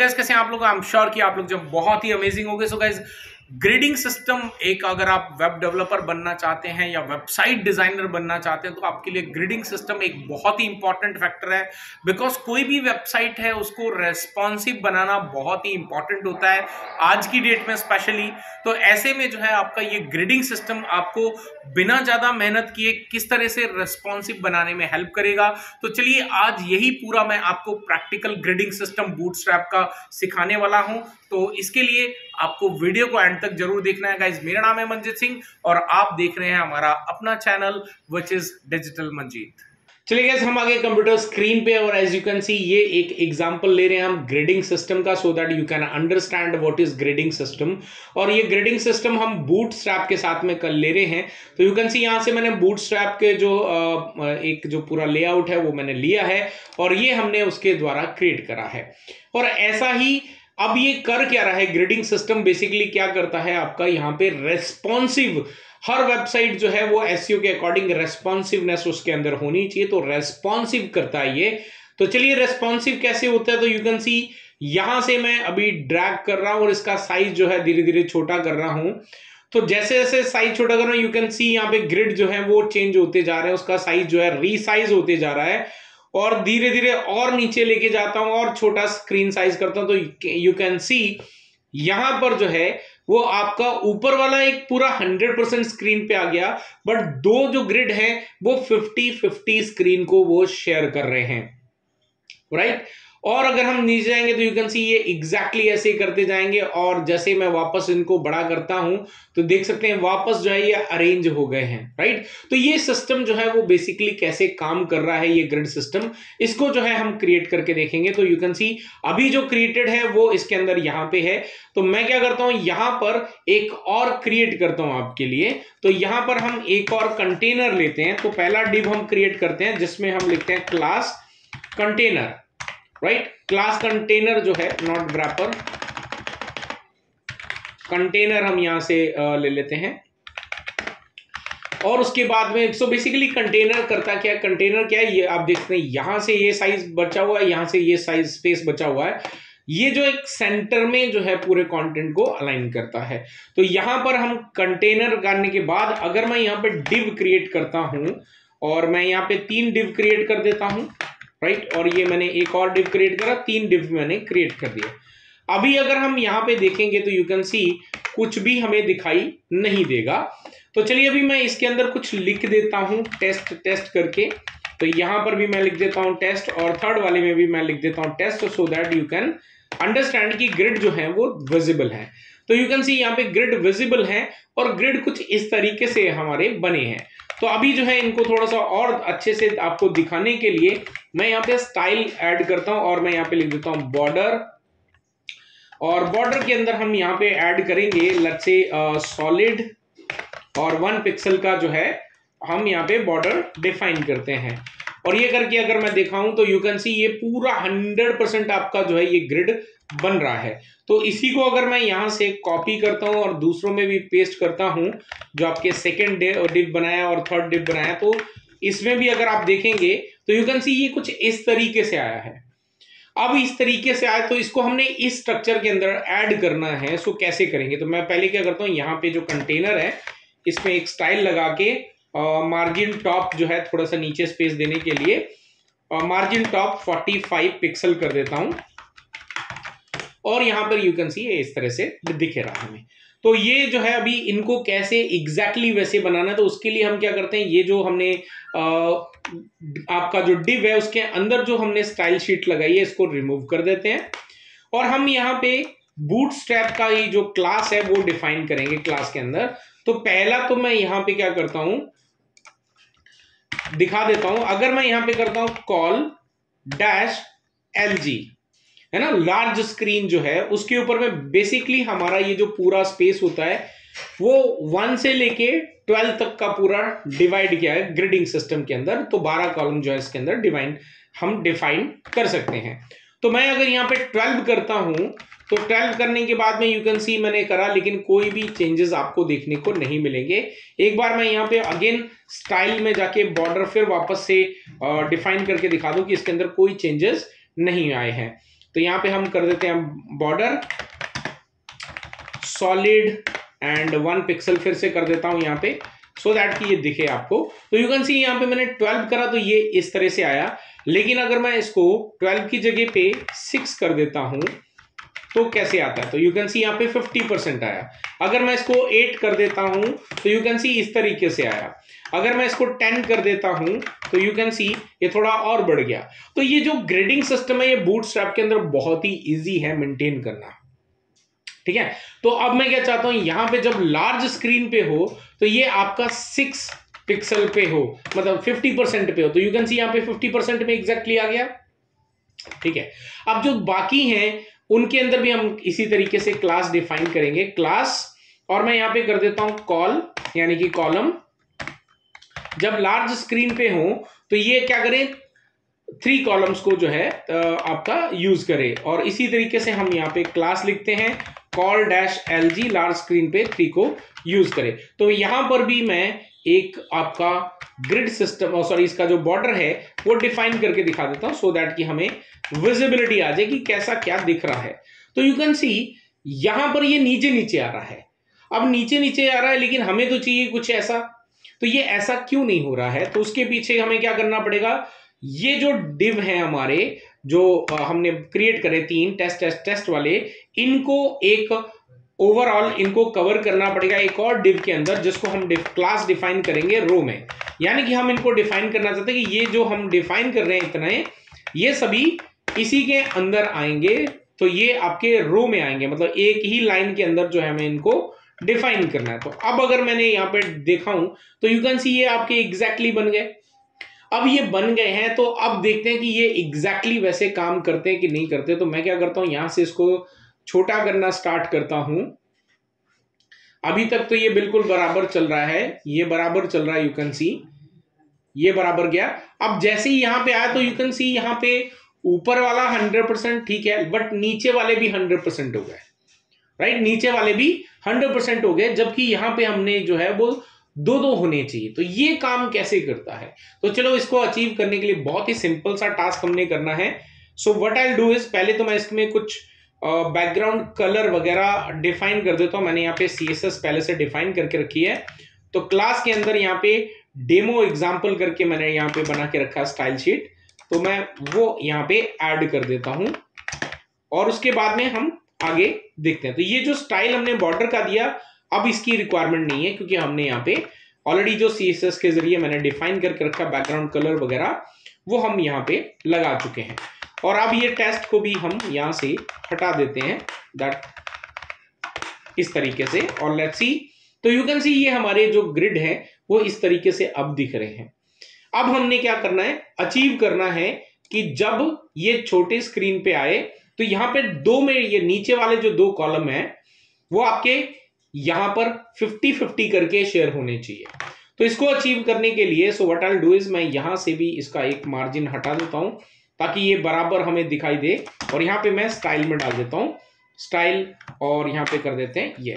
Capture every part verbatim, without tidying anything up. Guys कैसे आप लोग, आई एम श्योर कि आप लोग जब बहुत ही अमेजिंग हो गए। सो गाइस ग्रेडिंग सिस्टम, एक अगर आप वेब डेवलपर बनना चाहते हैं या वेबसाइट डिज़ाइनर बनना चाहते हैं तो आपके लिए ग्रेडिंग सिस्टम एक बहुत ही इंपॉर्टेंट फैक्टर है, बिकॉज कोई भी वेबसाइट है उसको रेस्पॉन्सिव बनाना बहुत ही इंपॉर्टेंट होता है आज की डेट में स्पेशली। तो ऐसे में जो है आपका ये ग्रेडिंग सिस्टम आपको बिना ज़्यादा मेहनत किए किस तरह से रेस्पॉन्सिव बनाने में हेल्प करेगा। तो चलिए आज यही पूरा मैं आपको प्रैक्टिकल ग्रेडिंग सिस्टम बूटस्ट्रैप का सिखाने वाला हूँ। तो इसके लिए आपको वीडियो को एंड तक जरूर देखना है गाइज। मेरा नाम है मंजित सिंह और आप देख रहे हैं हमारा अपना channel which is digital Manjeet. चलिए गाइज हम आगे कंप्यूटर स्क्रीन पे और एज यू कैन सी ये एक एग्जांपल ले रहे हैं हम ग्रेडिंग सिस्टम का, so that you can understand what is grading system. और ये ग्रेडिंग सिस्टम हम बूटस्ट्रैप के साथ में कल ले रहे हैं। तो यू कैन सी यहाँ से मैंने बूटस्ट्रैप के जो एक जो पूरा लेआउट है वो मैंने लिया है और ये हमने उसके द्वारा क्रिएट करा है। और ऐसा ही अब ये कर क्या रहा है, ग्रेडिंग सिस्टम बेसिकली क्या करता है आपका यहाँ पे रेस्पॉन्सिव, हर वेबसाइट जो है वो एसईओ के अकॉर्डिंग रेस्पॉन्सिवनेस उसके अंदर होनी चाहिए, तो रेस्पॉन्सिव करता है ये। तो चलिए रेस्पॉन्सिव कैसे होता है, तो यू कैन सी यहां से मैं अभी ड्रैग कर रहा हूं और इसका साइज जो है धीरे धीरे छोटा कर रहा हूं। तो जैसे जैसे साइज छोटा कर रहा हूं यू कैन सी यहाँ पे ग्रिड जो है वो चेंज होते जा रहे हैं, उसका साइज जो है रीसाइज होते जा रहा है। और धीरे धीरे और नीचे लेके जाता हूं और छोटा स्क्रीन साइज करता हूं तो यू कैन सी यहां पर जो है वो आपका ऊपर वाला एक पूरा हंड्रेड परसेंट स्क्रीन पे आ गया, बट दो जो ग्रिड हैं वो फिफ्टी फिफ्टी स्क्रीन को वो शेयर कर रहे हैं, राइट। और अगर हम नीचे जाएंगे तो यू कैन सी ये एग्जैक्टली exactly ऐसे करते जाएंगे। और जैसे मैं वापस इनको बड़ा करता हूं तो देख सकते हैं वापस जो है ये अरेंज हो गए हैं, राइट। तो ये सिस्टम जो है वो बेसिकली कैसे काम कर रहा है, ये ग्रिड सिस्टम, इसको जो है हम क्रिएट करके देखेंगे। तो यू कैन सी अभी जो क्रिएटेड है वो इसके अंदर यहाँ पे है। तो मैं क्या करता हूँ यहाँ पर एक और क्रिएट करता हूँ आपके लिए। तो यहाँ पर हम एक और कंटेनर लेते हैं। तो पहला डिव हम क्रिएट करते हैं जिसमें हम लिखते हैं class container, right right? Class container जो है नॉट व्रैपर, कंटेनर हम यहां से ले लेते हैं। और उसके बाद में सो बेसिकली कंटेनर करता क्या है, कंटेनर क्या है ये आप देखते हैं, यहां से ये साइज बचा हुआ है, यहां से ये साइज स्पेस बचा हुआ है, ये जो एक सेंटर में जो है पूरे कंटेंट को अलाइन करता है। तो यहां पर हम कंटेनर करने के बाद अगर मैं यहां पे डिव क्रिएट करता हूं और मैं यहां पे तीन डिव क्रिएट कर देता हूं, राइट right? और ये मैंने एक और डिव क्रिएट करा, तीन डिव मैंने क्रिएट कर दिया। अभी अगर हम यहाँ पे देखेंगे तो यू कैन सी कुछ भी हमें दिखाई नहीं देगा। तो चलिए अभी मैं इसके अंदर कुछ लिख देता हूँ टेस्ट टेस्ट करके। तो यहाँ पर भी मैं लिख देता हूँ टेस्ट और थर्ड वाले में भी मैं लिख देता हूँ test, so that you can understand कि ग्रिड जो है वो विजिबल है। तो यू कैन सी यहाँ पे ग्रिड विजिबल है और ग्रिड कुछ इस तरीके से हमारे बने हैं। तो अभी जो है इनको थोड़ा सा और अच्छे से आपको दिखाने के लिए मैं यहाँ पे स्टाइल ऐड करता हूँ और मैं यहाँ पे लिख देता हूँ बॉर्डर। और बॉर्डर के अंदर हम यहाँ पे ऐड करेंगे लेट्स से सॉलिड और वन पिक्सल का जो है हम यहाँ पे बॉर्डर डिफाइन करते हैं। और ये करके अगर मैं दिखाऊं तो यू कैन सी ये पूरा हंड्रेड परसेंट आपका जो है ये ग्रिड बन रहा है। तो इसी को अगर मैं यहाँ से कॉपी करता हूँ और दूसरों में भी पेस्ट करता हूँ, जो आपके सेकेंड डिव बनाया और थर्ड डिव बनाया, तो इसमें भी अगर आप देखेंगे तो यू कैन सी ये कुछ इस तरीके से आया है। अब इस तरीके से आया तो इसको हमने इस स्ट्रक्चर के अंदर ऐड करना है। सो कैसे करेंगे, तो मैं पहले क्या करता हूँ यहाँ पे जो कंटेनर है इसमें एक स्टाइल लगा के मार्जिन टॉप जो है थोड़ा सा नीचे स्पेस देने के लिए margin top forty five pixel कर देता हूँ। और यहाँ पर यू कैन सी इस तरह से दिखे रहा हमें। तो ये जो है अभी इनको कैसे एग्जैक्टली exactly वैसे बनाना है, तो उसके लिए हम क्या करते हैं, ये जो हमने आ, आपका जो डिव है उसके अंदर जो हमने स्टाइल शीट लगाई है इसको रिमूव कर देते हैं। और हम यहाँ पे बूटस्ट्रैप का ये जो क्लास है वो डिफाइन करेंगे क्लास के अंदर। तो पहला तो मैं यहाँ पे क्या करता हूं दिखा देता हूं, अगर मैं यहाँ पे करता हूं कॉल डैश एल जी, है ना, लार्ज स्क्रीन जो है उसके ऊपर में बेसिकली हमारा ये जो पूरा स्पेस होता है वो वन से लेके ट्वेल्व तक का पूरा डिवाइड किया है ग्रिडिंग सिस्टम के अंदर। तो बारह कॉलम जो है इसके अंदर डिवाइन हम डिफाइन कर सकते हैं। तो मैं अगर यहाँ पे ट्वेल्व करता हूं तो ट्वेल्व करने के बाद में यू कैन सी मैंने करा, लेकिन कोई भी चेंजेस आपको देखने को नहीं मिलेंगे। एक बार मैं यहाँ पे अगेन स्टाइल में जाके बॉर्डर फिर वापस से डिफाइन करके दिखा दूं कि इसके अंदर कोई चेंजेस नहीं आए हैं। तो यहाँ पे हम कर देते हैं border solid and one pixel फिर से कर देता हूं यहाँ पे सो दैट कि ये दिखे आपको। तो यू कैन सी यहाँ पे मैंने ट्वेल्व करा तो ये इस तरह से आया, लेकिन अगर मैं इसको ट्वेल्व की जगह पे सिक्स कर देता हूं तो कैसे आता है, तो यू कैन सी यहाँ पे फिफ्टी परसेंट आया। अगर मैं इसको एट कर देता हूं तो यू कैन सी इस तरीके से आया। अगर मैं इसको टेन कर देता हूं तो यू कैन सी ये थोड़ा और बढ़ गया। तो ये जो ग्रेडिंग सिस्टम है ये बूटस्ट्रैप के अंदर बहुत ही ईजी है मेंटेन करना, ठीक है। तो अब मैं क्या चाहता हूं यहां पे जब लार्ज स्क्रीन पे हो तो ये आपका सिक्स पिक्सल पे हो, मतलब फिफ्टी परसेंट पे हो, तो यू कैन सी यहाँ पे फिफ्टी परसेंट में एग्जैक्टली आ गया, ठीक है। अब जो बाकी हैं उनके अंदर भी हम इसी तरीके से क्लास डिफाइन करेंगे, क्लास, और मैं यहां पे कर देता हूं कॉल यानी कि कॉलम। जब लार्ज स्क्रीन पे हो तो ये क्या करें, थ्री कॉलम्स को जो है आपका यूज करे, और इसी तरीके से हम यहाँ पे क्लास लिखते हैं call dash L G large screen पे थ्री को यूज करे। तो यहां पर भी मैं एक आपका ग्रिड सिस्टम सॉरी इसका जो बॉर्डर है वो डिफाइन करके दिखा देता हूं सो दैट कि हमें विजिबिलिटी आ जाए कि कैसा क्या दिख रहा है। तो यू कैन सी यहां पर ये नीचे नीचे आ रहा है, अब नीचे नीचे आ रहा है लेकिन हमें तो चाहिए कुछ ऐसा, तो ये ऐसा क्यों नहीं हो रहा है, तो उसके पीछे हमें क्या करना पड़ेगा, ये जो डिव है हमारे जो हमने क्रिएट करे तीन टेस्ट टेस्ट टेस्ट वाले, इनको एक ओवरऑल इनको कवर करना पड़ेगा एक और डिव के अंदर, जिसको हम क्लास डिफाइन करेंगे रो में। यानी कि हम इनको डिफाइन करना चाहते हैं कि ये जो हम डिफाइन कर रहे हैं इतने ये सभी इसी के अंदर आएंगे, तो ये आपके रो में आएंगे, मतलब एक ही लाइन के अंदर जो है हमें इनको डिफाइन करना है। तो अब अगर मैंने यहाँ पे देखा हूं तो यू कैन सी ये आपके एग्जैक्टली बन गए। अब ये बन गए हैं तो अब देखते हैं कि ये एग्जैक्टली वैसे काम करते हैं कि नहीं करते। तो मैं क्या करता हूं यहां से इसको छोटा करना स्टार्ट करता हूं। अभी तक तो ये बिल्कुल बराबर चल रहा है, ये बराबर चल रहा है, यू कैन सी ये बराबर गया। अब जैसे ही यहां पे आया तो यू कैन सी यहां पे ऊपर वाला हंड्रेड परसेंट ठीक है, बट नीचे वाले भी हंड्रेड परसेंट हो गए, राइट, नीचे वाले भी हंड्रेड परसेंट हो गए, जबकि यहां पे हमने जो है वो दो दो होने चाहिए। तो ये काम कैसे करता है, तो चलो इसको अचीव करने के लिए बहुत ही सिंपल सा टास्क हमने करना है। So what I will do is पहले तो मैं इसमें कुछ बैकग्राउंड कलर वगैरह डिफाइन कर देता हूं। मैंने यहाँ पे सीएसएस पहले से डिफाइन करके रखी है, तो क्लास के अंदर यहाँ पे डेमो एग्जाम्पल करके मैंने यहाँ पे बना के रखा स्टाइल शीट, तो मैं वो यहाँ पे ऐड कर देता हूं और उसके बाद में हम आगे देखते हैं। तो ये जो स्टाइल हमने बॉर्डर का दिया अब इसकी रिक्वायरमेंट नहीं है, क्योंकि हमने यहाँ पे ऑलरेडी जो सीएसएस के जरिए मैंने डिफाइन करके रखा बैकग्राउंड कलर वगैरह वो हम यहाँ पे लगा चुके हैं। और अब ये टेस्ट को भी हम यहाँ से हटा देते हैं दैट इस तरीके से, और लेट्स सी। तो यू कैन सी ये हमारे जो ग्रिड है वो इस तरीके से अब दिख रहे हैं। अब हमने क्या करना है, अचीव करना है कि जब ये छोटे स्क्रीन पे आए तो यहाँ पे दो में ये नीचे वाले जो दो कॉलम है वो आपके यहां पर फिफ्टी फिफ्टी करके शेयर होने चाहिए। तो इसको अचीव करने के लिए so what I will do is मैं यहां से भी इसका एक मार्जिन हटा देता हूं ताकि ये बराबर हमें दिखाई दे, और यहां पे मैं स्टाइल में डाल देता हूं स्टाइल, और यहां पे कर देते हैं ये।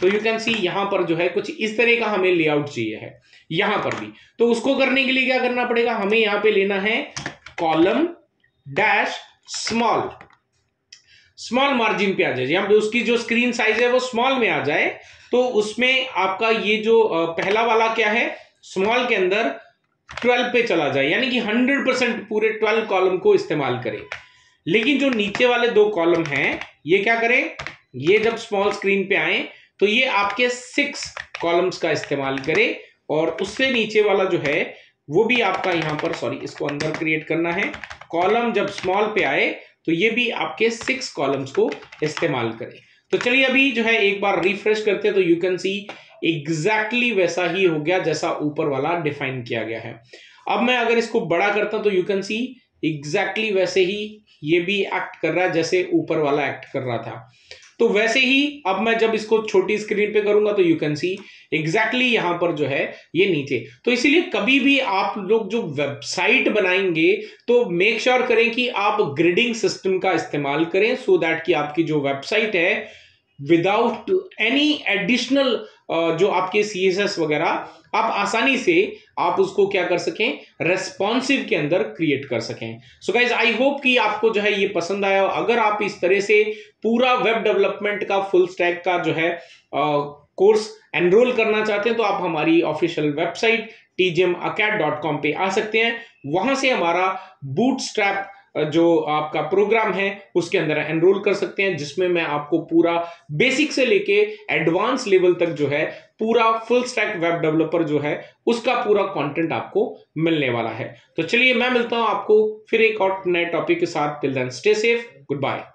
तो यू कैन सी यहां पर जो है कुछ इस तरह का हमें लेआउट चाहिए है यहां पर भी। तो उसको करने के लिए क्या करना पड़ेगा, हमें यहां पे लेना है column dash small, small margin पे आ जाए, यहाँ पे उसकी जो स्क्रीन साइज है वो स्मॉल में आ जाए। तो उसमें आपका ये जो पहला वाला क्या है स्मॉल के अंदर ट्वेल्व पे चला जाए, यानी कि हंड्रेड परसेंट पूरे ट्वेल्व कॉलम को इस्तेमाल करे। लेकिन जो नीचे वाले दो कॉलम हैं ये क्या करें, ये जब स्मॉल स्क्रीन पे आए तो ये आपके सिक्स कॉलम्स का इस्तेमाल करे, और उससे नीचे वाला जो है वो भी आपका यहाँ पर सॉरी इसको अंदर क्रिएट करना है, कॉलम जब स्मॉल पे आए तो ये भी आपके सिक्स कॉलम्स को इस्तेमाल करें। तो चलिए अभी जो है एक बार रिफ्रेश करते हैं, तो यू कैन सी एग्जैक्टली वैसा ही हो गया जैसा ऊपर वाला डिफाइन किया गया है। अब मैं अगर इसको बड़ा करता हूं तो यू कैन सी एग्जैक्टली वैसे ही ये भी एक्ट कर रहा है जैसे ऊपर वाला एक्ट कर रहा था। तो वैसे ही अब मैं जब इसको छोटी स्क्रीन पे करूंगा तो यू कैन सी एग्जैक्टली यहां पर जो है ये नीचे। तो इसीलिए कभी भी आप लोग जो वेबसाइट बनाएंगे तो मेक श्योर करें कि आप ग्रिडिंग सिस्टम का इस्तेमाल करें सो दैट कि आपकी जो वेबसाइट है विदाउट एनी एडिशनल जो आपके सी एस एस वगैरह आप आसानी से आप उसको क्या कर सकें, रेस्पॉन्सिव के अंदर क्रिएट कर सकें। सो गाइज आई होप कि आपको जो है ये पसंद आया। अगर आप इस तरह से पूरा वेब डेवलपमेंट का फुल स्टैक का जो है कोर्स एनरोल करना चाहते हैं तो आप हमारी official website T G M academy dot com पे आ सकते हैं। वहां से हमारा बूटस्ट्रैप जो आपका प्रोग्राम है उसके अंदर एनरोल कर सकते हैं, जिसमें मैं आपको पूरा बेसिक से लेके एडवांस लेवल तक जो है पूरा फुल स्टैक वेब डेवलपर जो है उसका पूरा कंटेंट आपको मिलने वाला है। तो चलिए मैं मिलता हूं आपको फिर एक और नए टॉपिक के साथ। Till then stay safe, good bye.